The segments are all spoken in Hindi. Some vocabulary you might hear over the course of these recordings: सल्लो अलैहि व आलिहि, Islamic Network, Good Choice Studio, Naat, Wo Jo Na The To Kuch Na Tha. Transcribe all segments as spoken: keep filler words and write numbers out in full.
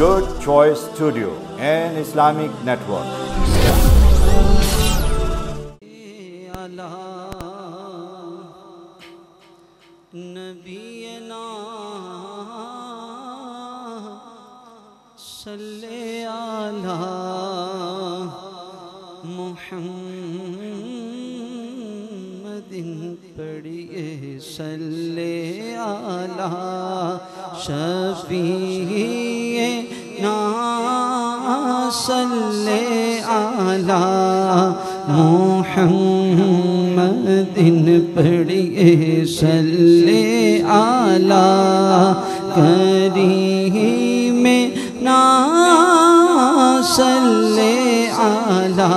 Good Choice Studio and Islamic Network. नबीना सल्ले आला मुहम्मदिन पढ़िए सल्ले आला शफीए ना सल्ले आला मुहम्मदिन पढ़िए सल्ले आला करीम ना सल्ले आला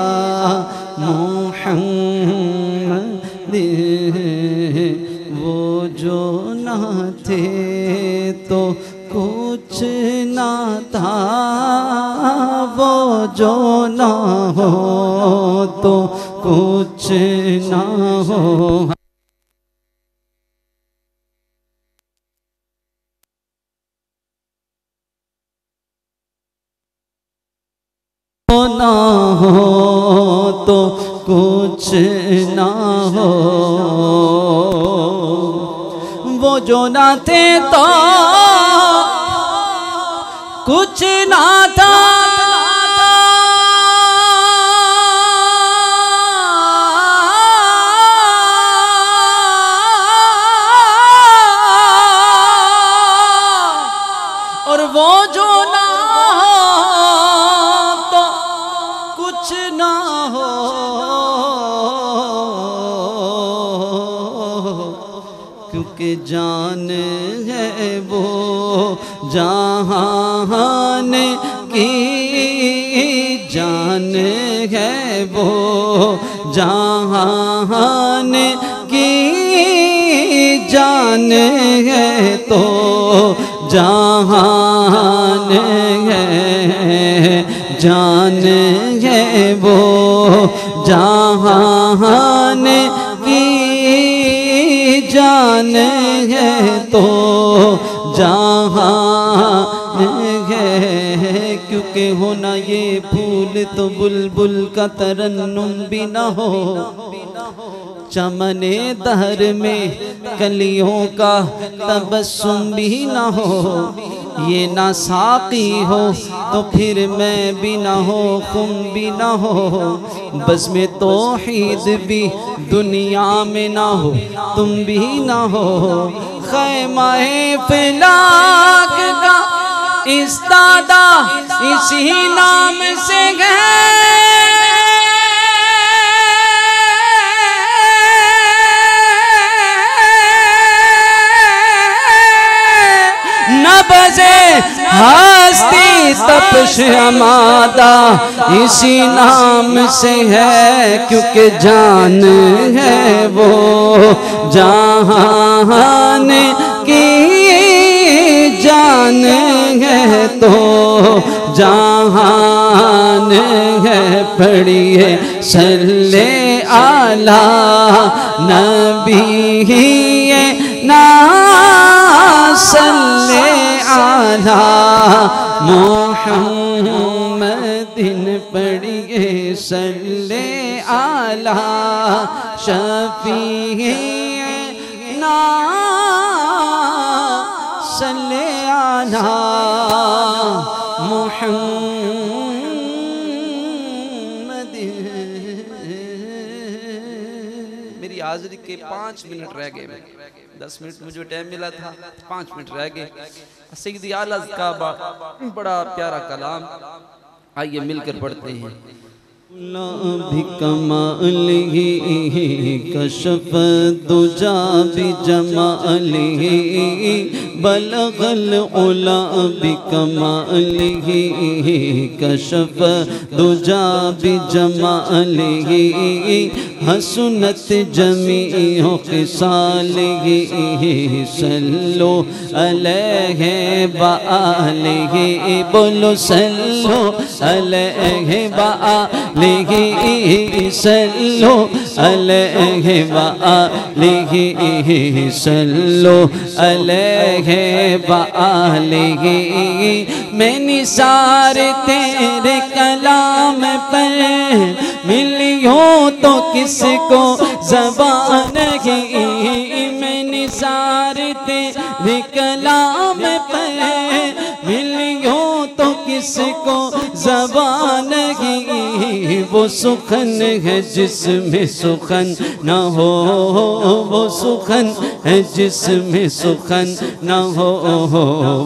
मुहम्मद वो जो ना थे तो कुछ ना था, वो जो ना हो तो कुछ ना हो। वो ना हो तो कुछ ना हो, वो जो ना थे तो कुछ ना था, और वो जो ना हो तो कुछ ना हो। क्योंकि जान है वो जहान की, जान है वो जहान की, जान है तो जहान है, जान है वो जहान की, जान है तो जहान है। क्योंकि हो ना ये फूल तो बुलबुल का तरन्नुम भी ना हो, चमने दहर में कलियों का तबस्सुम भी ना हो। ये ना साकी हो तो फिर मैं भी ना हो, तुम भी ना हो। बस में तौहीद भी दुनिया में ना हो, तुम भी ना हो। खैमाए फिलाक का इस्तादा इसी नाम से है, हस्ती तपश हमादा इसी नाम से है। क्योंकि जान है वो जहान की, जान है तो जहान है। पढ़िए सल्ले आला नबी ना सल्ले आला मुहम्मदिन पढ़िए सल्ले आला शफीए ना सल्ले आला मुहम्मदिन। मेरी हाजिरी के पाँच मिनट रह गए, दस मिनट मुझे टाइम मिला था, पाँच मिनट रह गए। सैयदी आला का बड़ा प्यारा कलाम, आइए मिलकर पढ़ते हैं। भी कमाल ही कशफ दुजा भी जमाल ही बलगल उला भी कमाल ही कशफ दुजा भी जमाल ही हसनत जमी हो किसाल ही सल्लो अलैहि बालिहि बोलो सल्लो अलैहि बालिहि लिहि सल्लो अलैहि वालिहि सल्लो अलैहि है बाले मैं निसार तेरे कलाम पर मिलियों तो किसको ज़बान नहीं, मैं निसार तेरे कलाम पर मिलियों तो किसको ज़बान नहीं। वो सुखन है जिसमें सुखन न हो, वो सुखन है जिसमें सुखन न हो,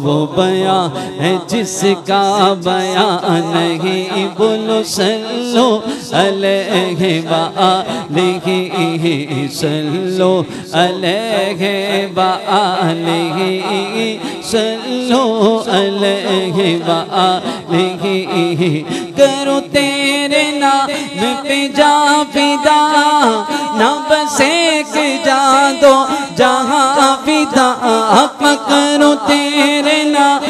वो बयां है जिसका बयां नहीं। बोलो सल्लो अलैहि व आलिहि, सल्लो अलैहि व आलिहि, सल्लो अलैहि व आलिहि। करो तेरे नाम पे जा फिदा, ना बसे के जा दो जहां फिदा। करो तेरे नाम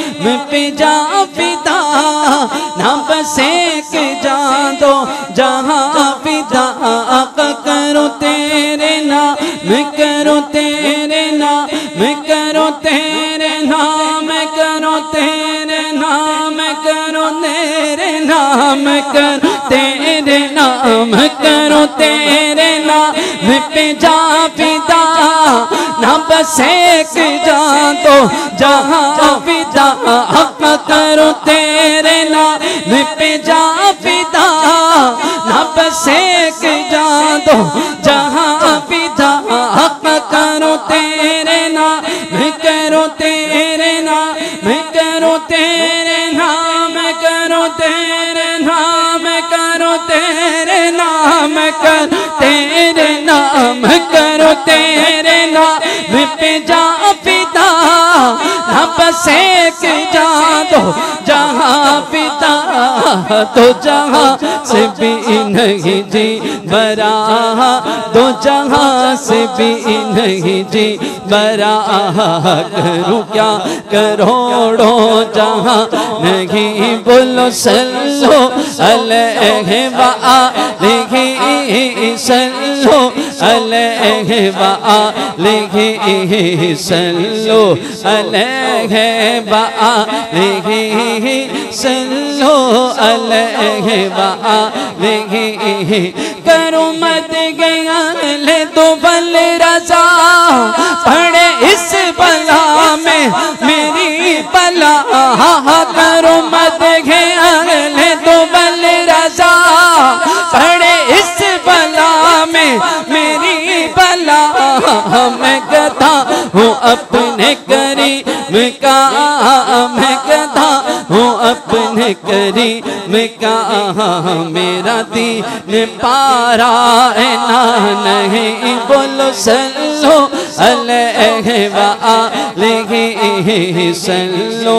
पे जा फिदा, ना बसे के जा दो जहां फिदा। करो तेरे नाम, करो तेरे नाम, करो तेरे नाम, करो तेरे नाम, करो तेरे नाम, करो तेरे नाम, करो तेरे नाम पे जा पिता। ना बसे के जा दो जहाँ पिता। करो तेरे नाम पे जा पिता, ना बसे के जा दो जहाँ पिता। करो तेरे नाम, करो तेरे नाम, करो तेरे नाम, करो तेरे नाम, करो तेरे नाम, करो तेरे नाम, करो तेरे नाम पे जा पिता। ना बसे के जा दो जहाँ पिता, तो जहाँ से भी नहीं जी बरा, दो जहाँ से भी नहीं जी बरा। करूँ क्या करोड़ों जहाँ नहीं, बोलो सल्लो अलैहि व आलिहि, सल्लो अलैहि व आलिहि, सल्लो अलैहि व आलिहि, सल्लो अलैहि व आलिहि। करो मत गया ले तो बल रजा, पढ़े इस बला में मेरी बला। करो मत गया ले तो बल रजा, पढ़े इस बला में मेरी बला। मैं गधा हूँ अपने करीब का, मैं गधा हूँ अपने करीब का। मेरा दीन पारा है ना नहीं, बोलो सल्लो अलैहि व आलिहि, सल्लो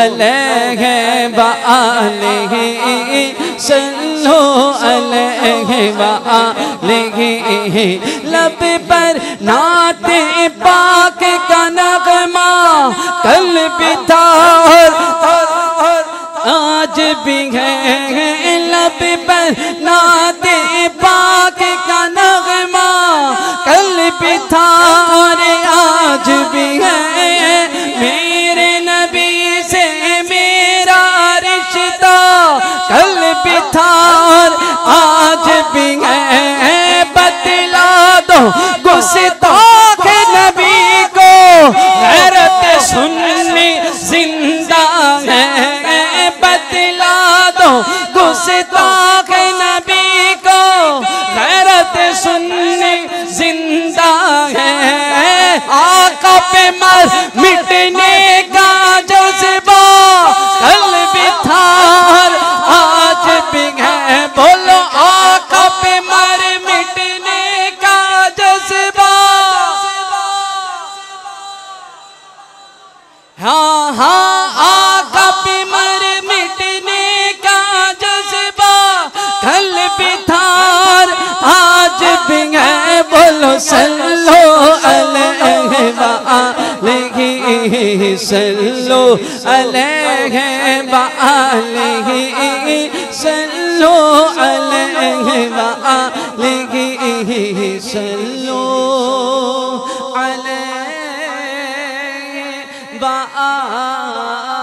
अलैहि व आलिहि, सल्लो अलैहि व आलिहि। लब पर नात पाक का नगमा कल भी था आज भी है, लब पर नात पाक का नगमा कल भी था आज भी है। मेरे नबी से मेरा रिश्ता कल भी था आज भी है। बतला दो गुस्ताख नबी को, गैरत सुन्नी जिंदा है। गुस्ताख नबी को, गैरत सुन्नी जिंदा है। आका पे मर मिटने का जज्बा कल भी था आज भी है। बोलो आका पे मर मिटने का जज्बा। हाँ हाँ आका पे मर मिटने बिथार आज भी है। बोलो सल्लो अलैहि व आलिहि, सल्लो अलैहि व आलिहि, सल्लो अलैहि व आलिहि, सल्लो अलैहि व बा